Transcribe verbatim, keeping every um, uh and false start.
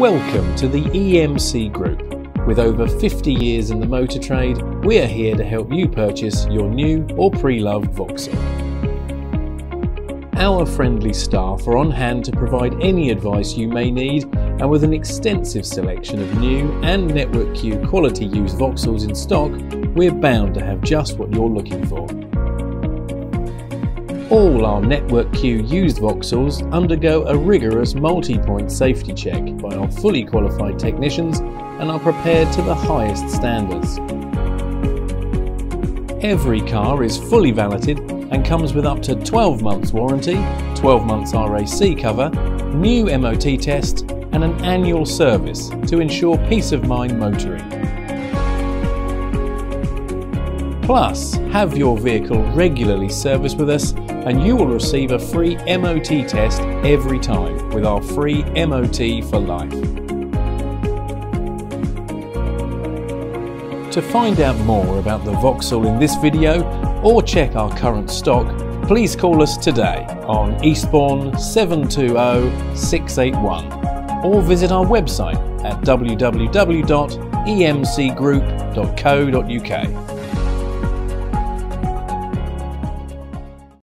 Welcome to the E M C Group. With over fifty years in the motor trade, we are here to help you purchase your new or pre-loved Vauxhall. Our friendly staff are on hand to provide any advice you may need, and with an extensive selection of new and Network Q quality used Vauxhalls in stock, we're bound to have just what you're looking for. All our Network Q used Vauxhalls undergo a rigorous multi-point safety check by our fully qualified technicians and are prepared to the highest standards. Every car is fully valeted and comes with up to twelve months warranty, twelve months R A C cover, new M O T test and an annual service to ensure peace of mind motoring. Plus, have your vehicle regularly serviced with us and you will receive a free M O T test every time with our free M O T for life. To find out more about the Vauxhall in this video or check our current stock, please call us today on Eastbourne seven two zero, six eight one or visit our website at w w w dot e m c group dot co dot u k.